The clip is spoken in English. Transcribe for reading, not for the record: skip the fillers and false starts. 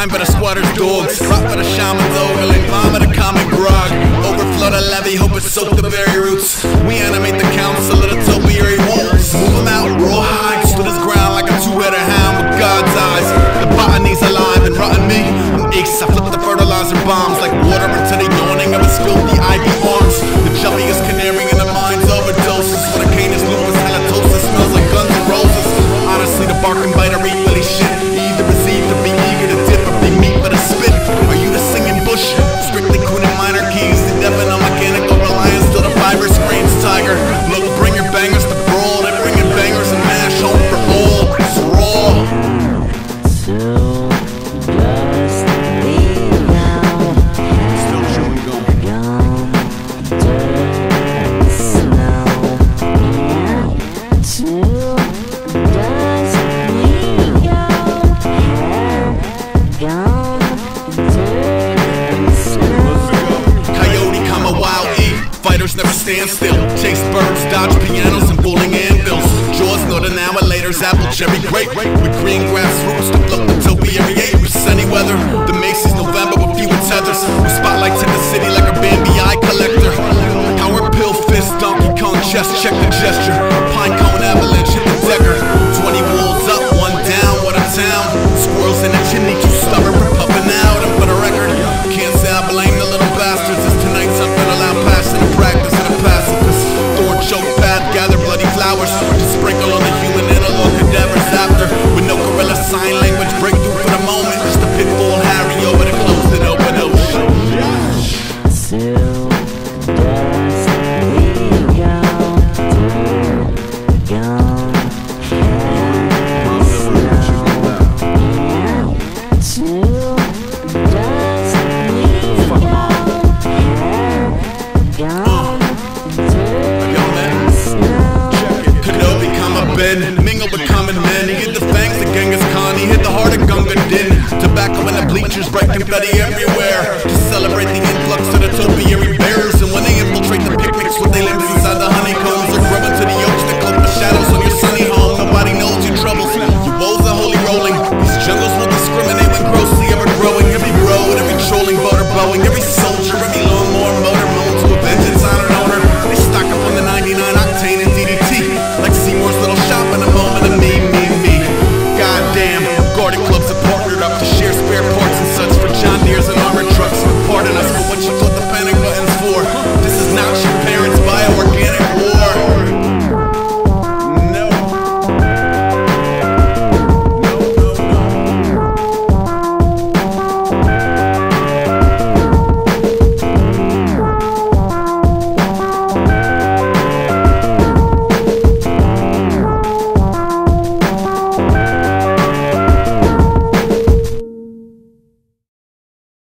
signed by the squatter's dogs, rock by the shaman's oil and bomb of the common grog. Overflow the levee, hope it soaked the very roots. We animate the council of the topiary wolves. Move him out raw high, split his ground like a two-headed hound with God's eyes. The botany's alive and rotten me. From aches, I flip the fertilizer bombs like water into the yawning of his filthy ivy arms. The chubbiest canary in the mind's overdoses. When a cane is lupus, halitosis smells like Guns N' Roses. Honestly, the bark and bite are really shit. Never stand still, chase birds, dodge pianos and bowling anvils. Jaws not an hour later's apple cherry grape with green grass roots to block the topiary apes. Sunny weather, the Macy's November with few tethers. The spotlights hit the city like a Bambi eye collector. Power pill fist, Donkey Kong chest, check the gesture. Pine cone avalanche hit the decker. 20 walls up, one down, what a town. Squirrels in the chimney, too stubborn for puffing out. And for the record, can't say I blame the little bastards. It's tonight's up and allowed past the practice. Flowers to sprinkle on the human antelope cadavers after. With no gorilla sign language breakthrough for the moment. Just a pitbull Harry over the closed and open ocean. Still does we go and still does we mingle with common men. He hit the fangs of Genghis Khan, he hit the heart of Gunga Din. Tobacco in the bleachers, bright confetti everywhere to celebrate the influx of the topiary bears. And when they infiltrate the picnics with their limbs inside the honeycombs, or grub into the oaks that cloak the shadows on your sunny home. Nobody knows your troubles, your woes are holy rolling. These jungles won't discriminate when grossly ever growing. Every road, every trolling boat or Boeing, every soldier, every lawnmower motor moans to a vengeance on an owner. They stock up on the 99 octane and DDT like Seymour's Little Shop in a moment of me. Goddamn, guarded clubs of